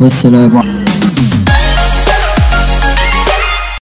والسلام عليكم.